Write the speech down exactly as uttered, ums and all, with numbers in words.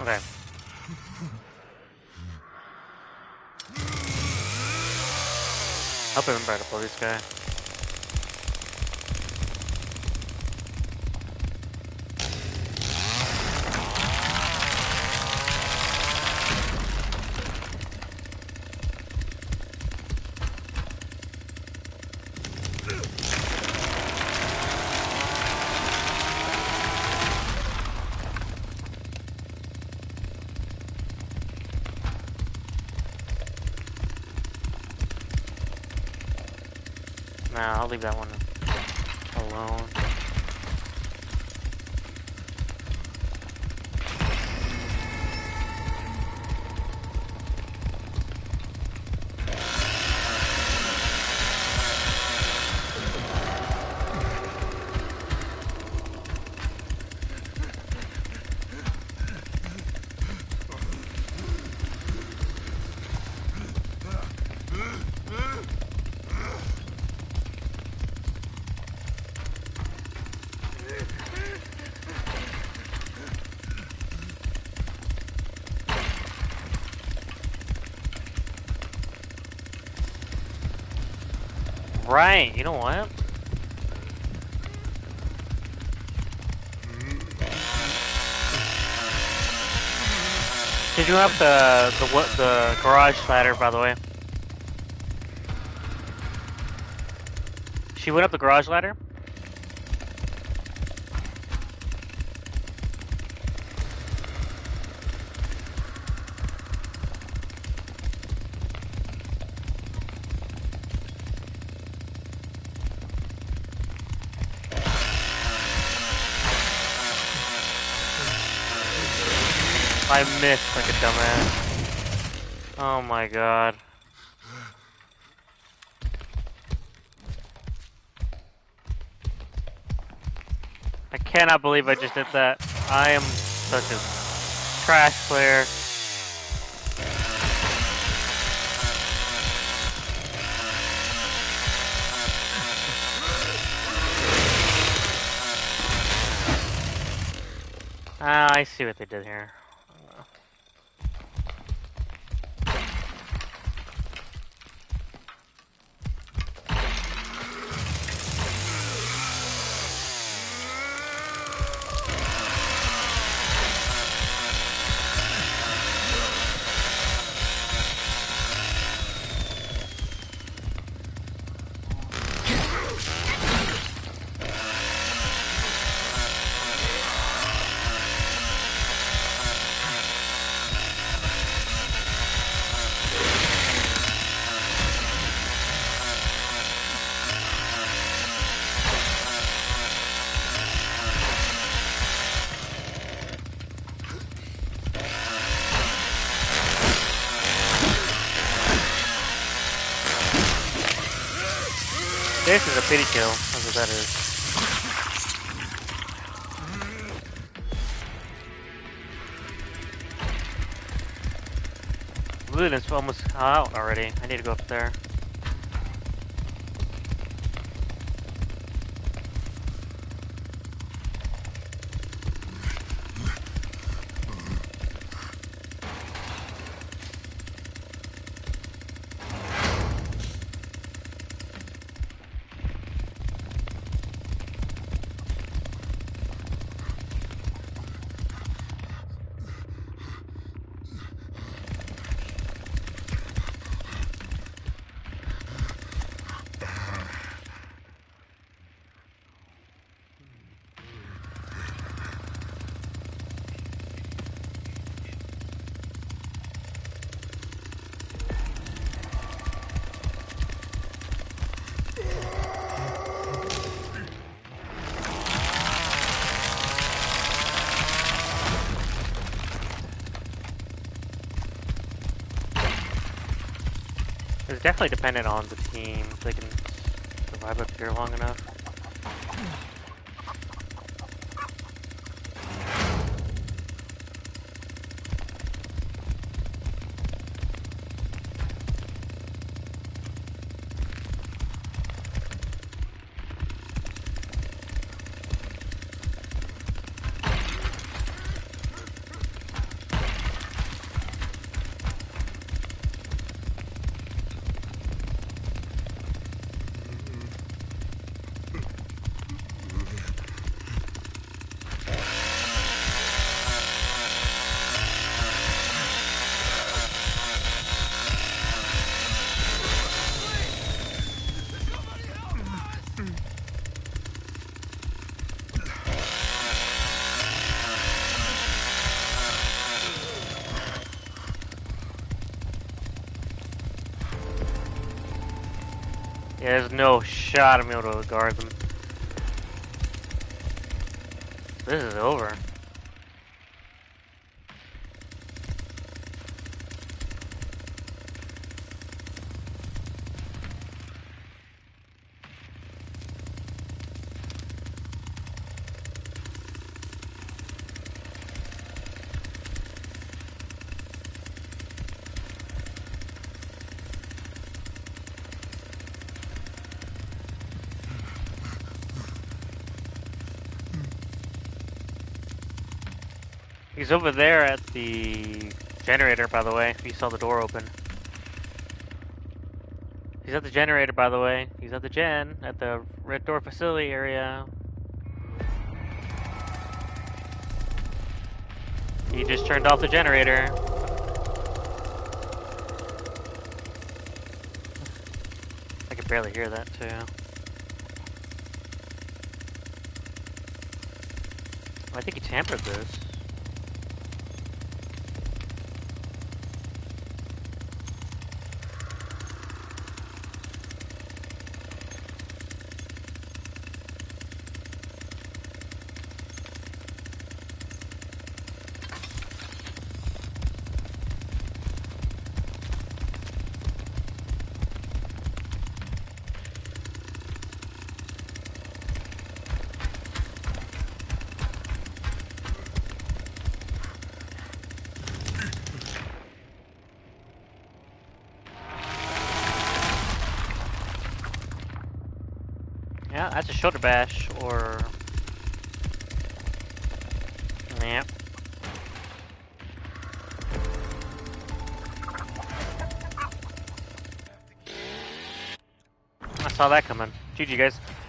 Okay. I'll put him by the police guy. Nah, I'll leave that one alone. Right, you know what? Did you have the the what the garage ladder, by the way? She went up the garage ladder. I missed like a dumbass. Oh my god. I cannot believe I just did that. I am such a trash player. Ah, I see what they did here. This is a pity kill, that's what that is. Loot is almost out already. I need to go up there. It's definitely dependent on the team, if they can survive up here long enough. There's no shot of me able to guard them. This is over. He's over there at the generator, by the way, if you saw the door open. He's at the generator, by the way. He's at the gen, at the red door facility area. He just turned off the generator. I could barely hear that, too. I think he tampered this. Yeah, that's a shoulder bash, or... Yep. I saw that coming. G G, guys.